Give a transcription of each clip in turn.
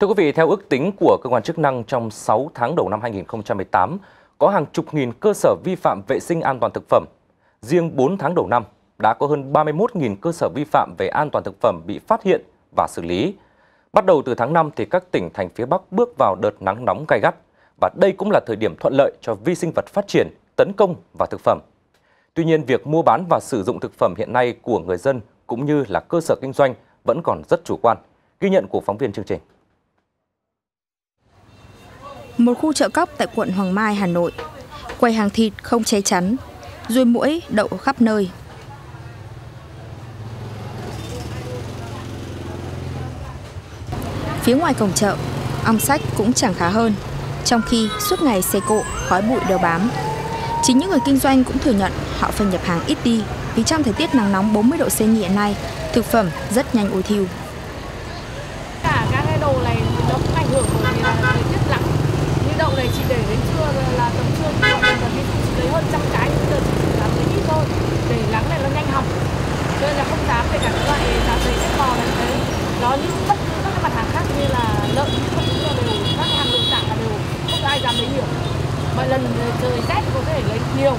Thưa quý vị, theo ước tính của cơ quan chức năng, trong 6 tháng đầu năm 2018, có hàng chục nghìn cơ sở vi phạm vệ sinh an toàn thực phẩm. Riêng 4 tháng đầu năm, đã có hơn 31.000 cơ sở vi phạm về an toàn thực phẩm bị phát hiện và xử lý. Bắt đầu từ tháng 5, thì các tỉnh thành phía Bắc bước vào đợt nắng nóng gay gắt, và đây cũng là thời điểm thuận lợi cho vi sinh vật phát triển, tấn công vào thực phẩm. Tuy nhiên, việc mua bán và sử dụng thực phẩm hiện nay của người dân cũng như là cơ sở kinh doanh vẫn còn rất chủ quan. Ghi nhận của phóng viên chương trình. Một khu chợ cóc tại quận Hoàng Mai, Hà Nội. Quầy hàng thịt không che chắn, ruồi muỗi đậu khắp nơi. Phía ngoài cổng chợ, ong sách cũng chẳng khá hơn, trong khi suốt ngày xe cộ, khói bụi đều bám. Chính những người kinh doanh cũng thừa nhận họ phải nhập hàng ít đi, vì trong thời tiết nắng nóng 40 độ C như hiện nay, thực phẩm rất nhanh ôi thiêu. Cả các cái đồ này nó cũng ảnh hưởng của thời tiết lạnh. Như đậu này chỉ để đến trưa là tầm trưa chỉ lấy hơn 100 cái, bây giờ chỉ làm ít thôi, để lắng này nó nhanh hỏng. Nên là không dám để cả các loại giá giấy xếp bò này thấy nó như bất cứ các mặt hàng khác như là lợn, không cũng là đều các hàng nội tạng là đều không ai dám lấy nhiều. Mọi lần trời rét có thể lấy nhiều,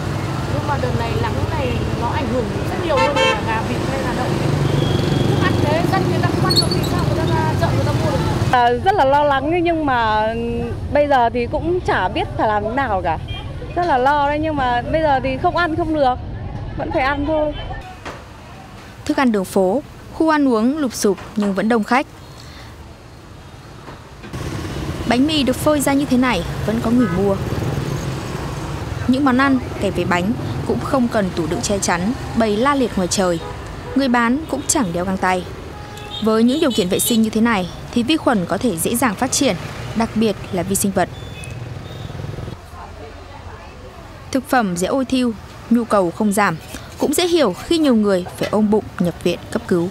nhưng mà đợt này nắng này nó ảnh hưởng rất nhiều hơn là gà vịt hay là đậu. Thức ăn thế dân người ta không ăn được thì sao người ta chợ người ta mua được? Rất là lo lắng, nhưng mà bây giờ thì cũng chả biết phải làm thế nào cả. Rất là lo đấy, nhưng mà bây giờ thì không ăn không được, vẫn phải ăn thôi. Thức ăn đường phố, khu ăn uống lụp xụp nhưng vẫn đông khách. Bánh mì được phơi ra như thế này vẫn có người mua. Những món ăn, kể về bánh, cũng không cần tủ đựng che chắn, bày la liệt ngoài trời. Người bán cũng chẳng đeo găng tay. Với những điều kiện vệ sinh như thế này thì vi khuẩn có thể dễ dàng phát triển, đặc biệt là vi sinh vật. Thực phẩm dễ ôi thiêu, nhu cầu không giảm, cũng dễ hiểu khi nhiều người phải ôm bụng nhập viện cấp cứu.